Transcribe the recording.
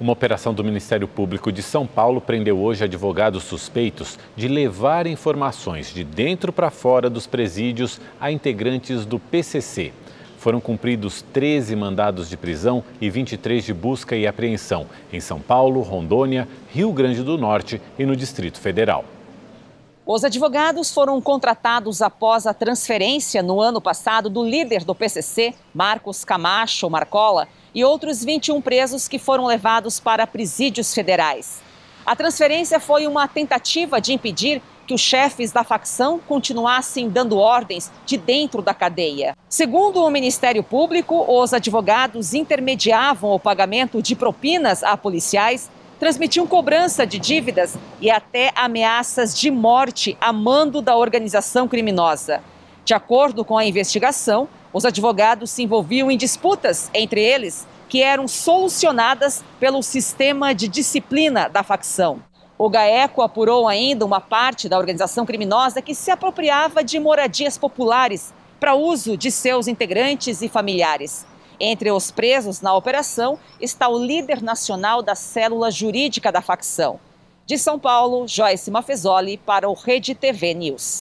Uma operação do Ministério Público de São Paulo prendeu hoje advogados suspeitos de levar informações de dentro para fora dos presídios a integrantes do PCC. Foram cumpridos 13 mandados de prisão e 23 de busca e apreensão em São Paulo, Rondônia, Rio Grande do Norte e no Distrito Federal. Os advogados foram contratados após a transferência no ano passado do líder do PCC, Marcos Camacho Marcola, e outros 21 presos que foram levados para presídios federais. A transferência foi uma tentativa de impedir que os chefes da facção continuassem dando ordens de dentro da cadeia. Segundo o Ministério Público, os advogados intermediavam o pagamento de propinas a policiais, transmitiam cobrança de dívidas e até ameaças de morte a mando da organização criminosa. De acordo com a investigação, os advogados se envolviam em disputas entre eles que eram solucionadas pelo sistema de disciplina da facção. O GAECO apurou ainda uma parte da organização criminosa que se apropriava de moradias populares para uso de seus integrantes e familiares. Entre os presos na operação está o líder nacional da célula jurídica da facção. De São Paulo, Joyce Mafezoli para o RedeTV News.